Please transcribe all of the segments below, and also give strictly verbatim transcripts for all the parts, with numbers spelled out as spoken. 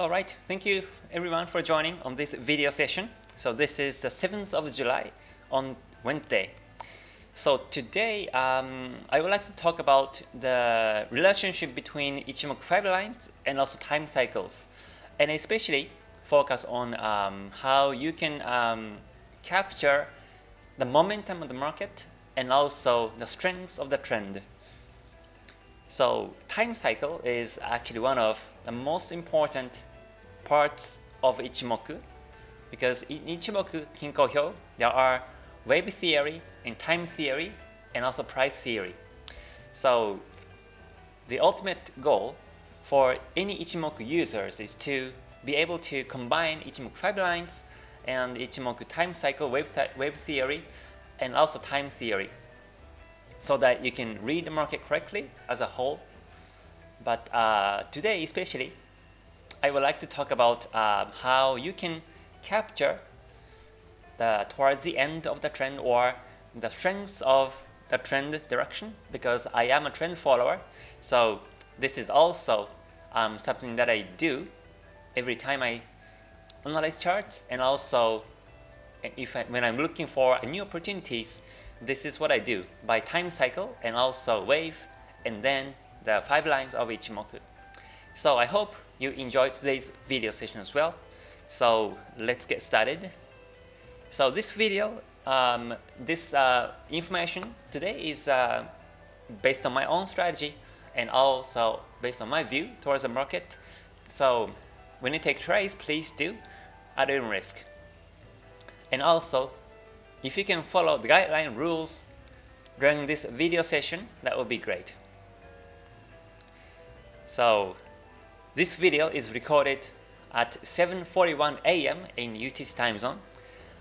All right, thank you everyone for joining on this video session. So this is the seventh of July on Wednesday. So today um, I would like to talk about the relationship between Ichimoku five lines and also time cycles, and especially focus on um, how you can um, capture the momentum of the market and also the strengths of the trend. So time cycle is actually one of the most important parts of Ichimoku, because in Ichimoku Kinkou Hyo there are wave theory and time theory and also price theory. So the ultimate goal for any Ichimoku users is to be able to combine Ichimoku five lines and Ichimoku time cycle, wave, th wave theory, and also time theory, so that you can read the market correctly as a whole. But uh, today especially, I would like to talk about uh, how you can capture the towards the end of the trend or the strengths of the trend direction, because I am a trend follower. So this is also um, something that I do every time I analyze charts, and also if I, when I'm looking for new opportunities, this is what I do by time cycle and also wave, and then the five lines of Ichimoku. So I hope you enjoyed today's video session as well. So let's get started. So this video, um, this uh, information today is uh, based on my own strategy and also based on my view towards the market. So when you take trades, please do at your own risk. And also, if you can follow the guideline rules during this video session, that would be great. So this video is recorded at seven forty-one A M in U T C time zone,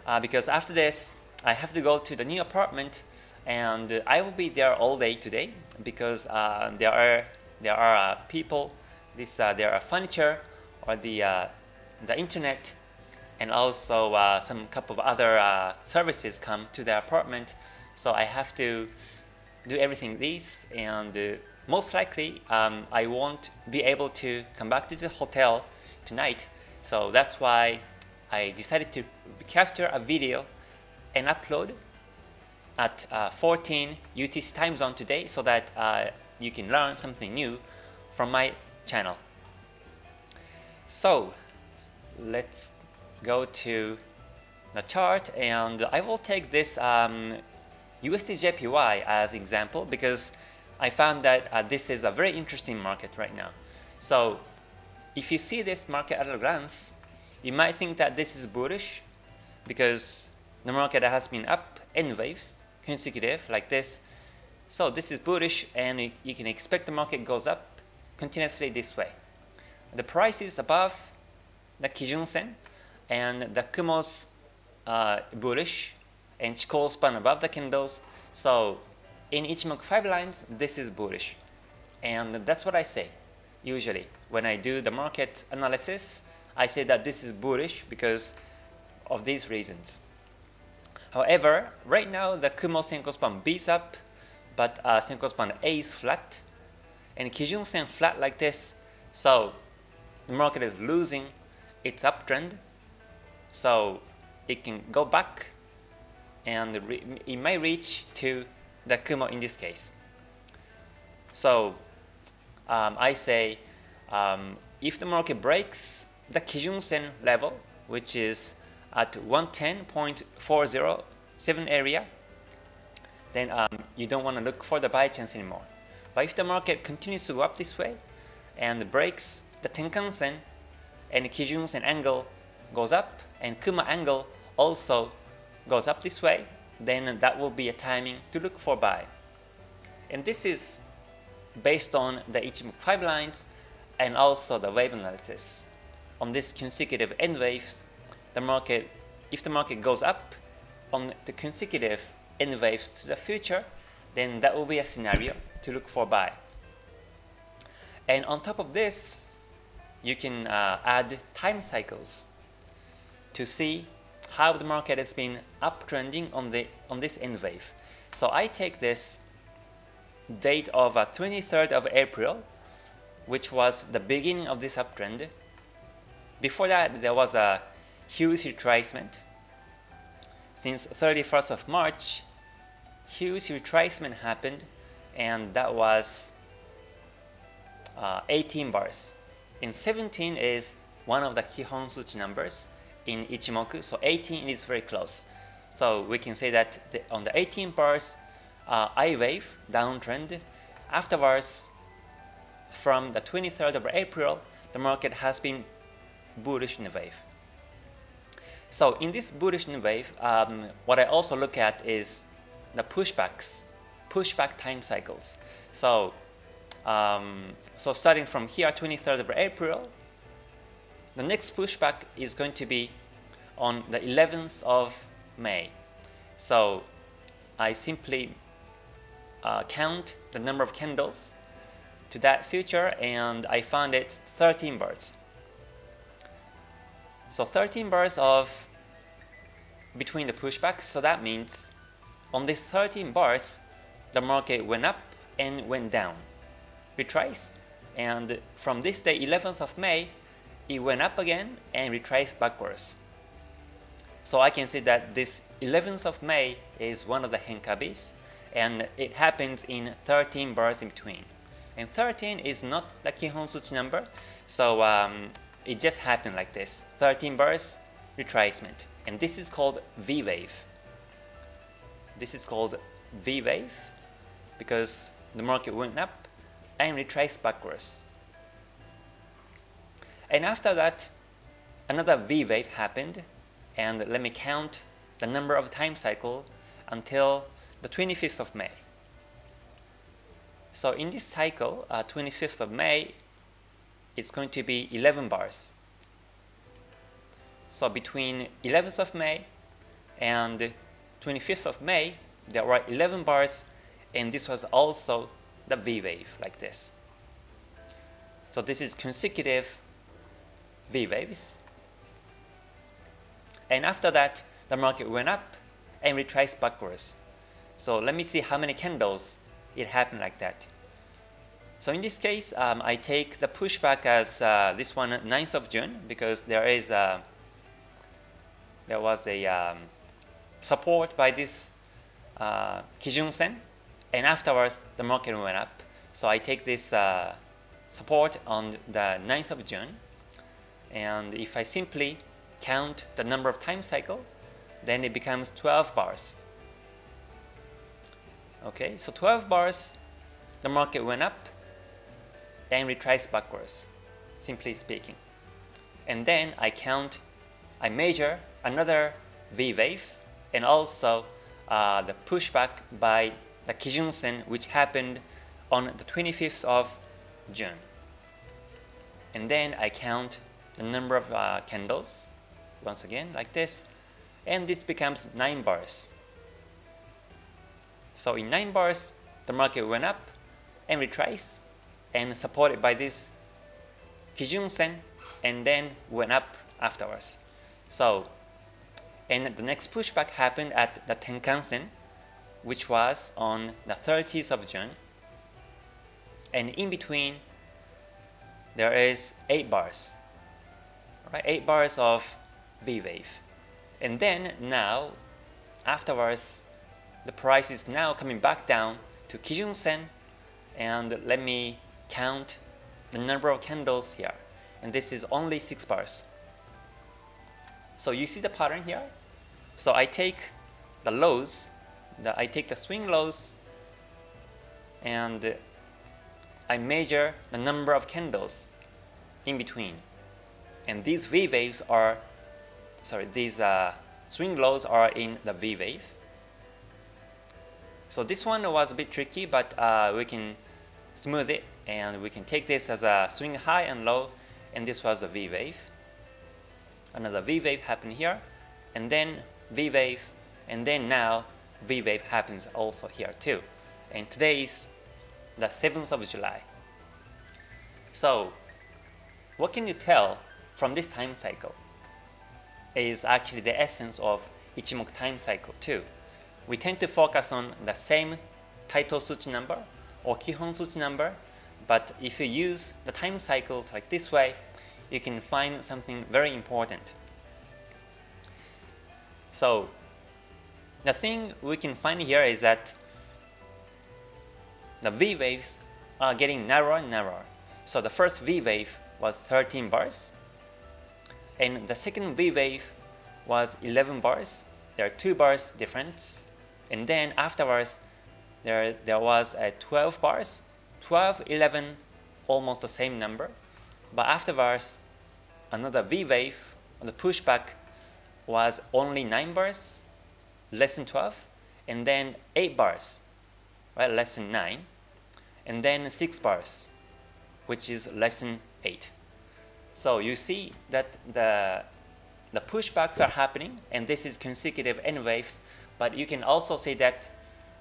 uh, because after this I have to go to the new apartment, and I will be there all day today, because uh, there are there are uh, people, this uh, there are furniture or the uh, the internet, and also uh, some couple of other uh, services come to the apartment. So I have to do everything these, and uh, most likely um, I won't be able to come back to the hotel tonight. So that's why I decided to capture a video and upload at uh, fourteen U T C time zone today, so that uh, you can learn something new from my channel. So let's go to the chart, and I will take this um, U S D J P Y as example, because I found that uh, this is a very interesting market right now. So if you see this market at a glance, you might think that this is bullish, because the market has been up in waves consecutive like this. So this is bullish, and you can expect the market goes up continuously this way. The price is above the Kijun Sen, and the Kumo's uh, bullish, and Chikou span above the candles. So in Ichimoku five lines, this is bullish, and that's what I say usually when I do the market analysis. I say that this is bullish because of these reasons. However, right now the Kumo Senkospan B is up, but uh, Senkospan A is flat, and Kijun Sen flat like this. So the market is losing its uptrend. So it can go back, and it may reach to the Kumo in this case. So um, I say um, if the market breaks the Kijun Sen level, which is at one ten point four oh seven area, then um, you don't want to look for the buy chance anymore. But if the market continues to go up this way and breaks the Tenkan Sen, and the Kijun Sen angle goes up, and Kumo angle also goes up this way, then that will be a timing to look for buy. And this is based on the Ichimoku five lines and also the wave analysis. On this consecutive end waves, the market, if the market goes up on the consecutive end waves to the future, then that will be a scenario to look for buy. And on top of this, you can uh, add time cycles to see how the market has been uptrending on the on this end wave. So I take this date of uh, twenty-third of April, which was the beginning of this uptrend, Before that, there was a huge retracement. Since thirty-first of March, huge retracement happened, and that was uh, eighteen bars. And seventeen is one of the Kihonsuchi numbers in Ichimoku, so eighteen is very close. So we can say that the, on the eighteen bars, uh, I wave downtrend. Afterwards, from the twenty-third of April, the market has been bullish in wave. So in this bullish wave, um, what I also look at is the pushbacks, pushback time cycles. So, um, so starting from here, twenty-third of April, the next pushback is going to be on the eleventh of May. So I simply uh, count the number of candles to that future, and I found it's thirteen bars. So thirteen bars of between the pushbacks, so that means on these thirteen bars, the market went up and went down, retraced, and from this day, eleventh of May, it went up again and retraced backwards. So I can see that this eleventh of May is one of the henkabis, and it happens in thirteen bars in between. And thirteen is not the Kihonsuchi number, so um, it just happened like this, thirteen bars, retracement. And this is called V-wave. This is called V-wave because the market went up and retraced backwards. And after that, another V-wave happened, and let me count the number of time cycle until the twenty-fifth of May. So in this cycle, uh, twenty-fifth of May, it's going to be eleven bars. So between eleventh of May and twenty-fifth of May, there were eleven bars, and this was also the V-wave, like this. So this is consecutive V-waves. And after that, the market went up and retraced backwards. So let me see how many candles it happened like that. So in this case, um, I take the pushback as uh, this one, ninth of June, because there is a, there was a um, support by this uh, Kijun Sen, and afterwards the market went up. So I take this uh, support on the ninth of June, and if I simply count the number of time cycle, then it becomes twelve bars. Okay, so twelve bars, the market went up and retraced backwards, simply speaking. And then I count, I measure another V wave, and also uh, the pushback by the Kijun Sen, which happened on the twenty-fifth of June. And then I count the number of uh, candles, once again, like this, and this becomes nine bars. So in nine bars, the market went up and retraced, and supported by this Kijun Sen, and then went up afterwards. So, and the next pushback happened at the Tenkan Sen, which was on the thirtieth of June, and in between there is eight bars, right? Eight bars of V wave, and then now, afterwards, the price is now coming back down to Kijun Sen, and let me count the number of candles here, and this is only six bars. So you see the pattern here. So I take the lows, the, I take the swing lows, and I measure the number of candles in between. And these V waves are, sorry, these uh, swing lows are in the V wave. So this one was a bit tricky, but uh, we can smooth it, and we can take this as a swing high and low, and this was a V wave. Another V wave happened here, and then V wave, and then now V wave happens also here too. And today is the seventh of July. So what can you tell from this time cycle? It is actually the essence of Ichimoku time cycle too. We tend to focus on the same Taito Suchi number or Kihonsuchi number, but if you use the time cycles like this way, you can find something very important. So the thing we can find here is that the V waves are getting narrower and narrower. So the first V wave was thirteen bars, and the second V wave was eleven bars. There are two bars difference, and then afterwards there there was a twelve bars, twelve, eleven, almost the same number, but afterwards another V wave, the pushback, was only nine bars, less than twelve, and then eight bars, right, less than nine, and then six bars, which is less than eight. So you see that the the pushbacks are happening, and this is consecutive N waves, but you can also see that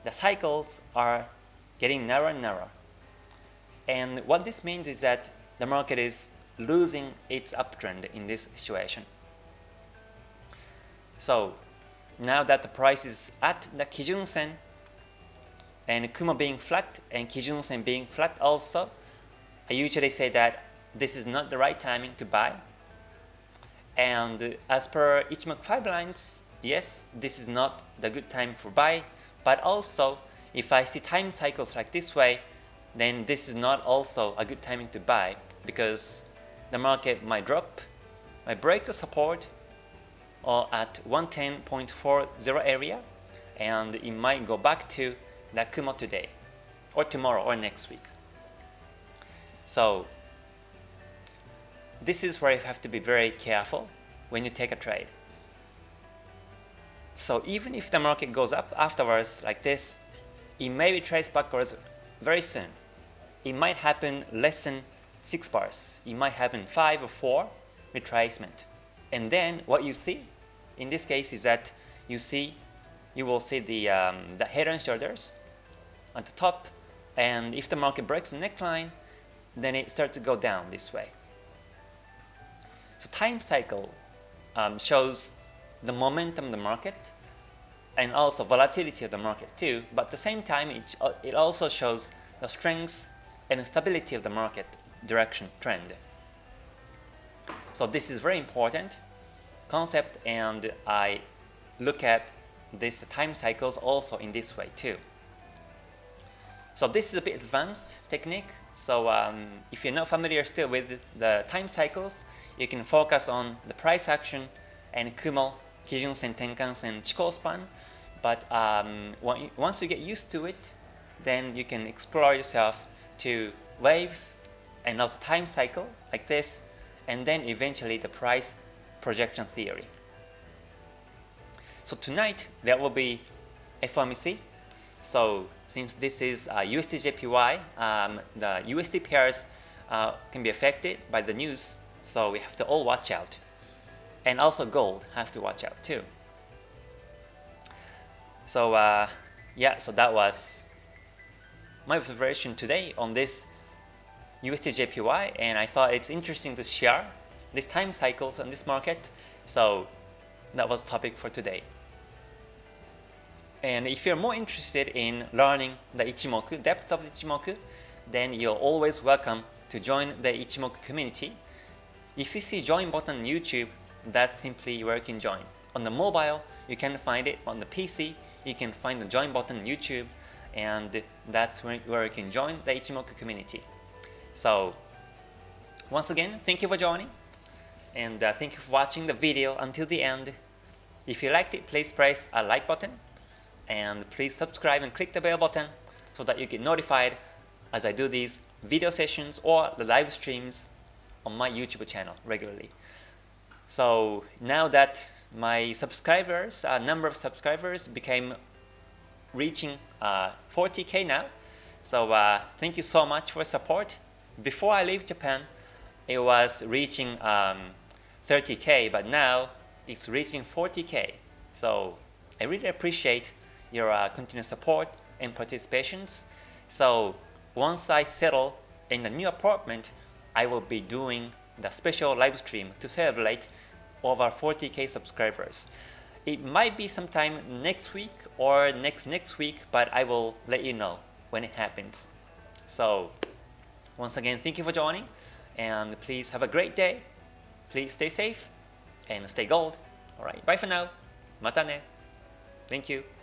the cycles are getting narrower and narrower. And what this means is that the market is losing its uptrend in this situation. So now that the price is at the Kijun Sen, and Kumo being flat and Kijun Sen being flat also, I usually say that this is not the right timing to buy. And as per Ichimoku five lines, yes, this is not the good time for buy, but also if I see time cycles like this way, then this is not also a good timing to buy, because the market might drop, might break the support or at one ten point four zero area, and it might go back to the Kumo today or tomorrow or next week. So this is where you have to be very careful when you take a trade. So even if the market goes up afterwards like this, it may be traced backwards very soon. It might happen less than six bars, it might happen five or four retracement. And then what you see in this case is that you see, you will see the, um, the head and shoulders at the top, and if the market breaks the neckline, then it starts to go down this way. So time cycle um, shows the momentum of the market and also volatility of the market too, but at the same time it, uh, it also shows the strength and stability of the market direction trend. So this is very important concept, and I look at these time cycles also in this way too. So this is a bit advanced technique, so um, if you're not familiar still with the time cycles, you can focus on the price action and Kumo, Kijun Sen, Tenkan Sen, Chikou span, but um, once you get used to it, then you can explore yourself to waves and also time cycle like this, and then eventually the price projection theory. So tonight there will be F O M C. So since this is uh, U S D J P Y, um, the U S D pairs uh, can be affected by the news, so we have to all watch out. And also gold has to watch out too. So uh, yeah, so that was my observation today on this U S D J P Y, and I thought it's interesting to share these time cycles on this market. So that was topic for today. And if you're more interested in learning the Ichimoku, depth of the Ichimoku, then you're always welcome to join the Ichimoku community. If you see join button on YouTube, that's simply where you can join. On the mobile, you can find it. On the P C, you can find the join button on YouTube, and that's where you can join the Ichimoku community. So once again, thank you for joining, and uh, thank you for watching the video until the end. If you liked it, please press a like button, and please subscribe and click the bell button so that you get notified as I do these video sessions or the live streams on my YouTube channel regularly. So now that my subscribers, uh, number of subscribers became reaching uh, forty K now, so uh, thank you so much for support. Before I leave Japan, it was reaching um, thirty K, but now it's reaching forty K. So I really appreciate your uh, continued support and participations. So once I settle in a new apartment, I will be doing the special live stream to celebrate over forty K subscribers. It might be sometime next week or next next week, but I will let you know when it happens. So once again, thank you for joining, and please have a great day. Please stay safe and stay gold. All right, bye for now. Mata ne. Thank you.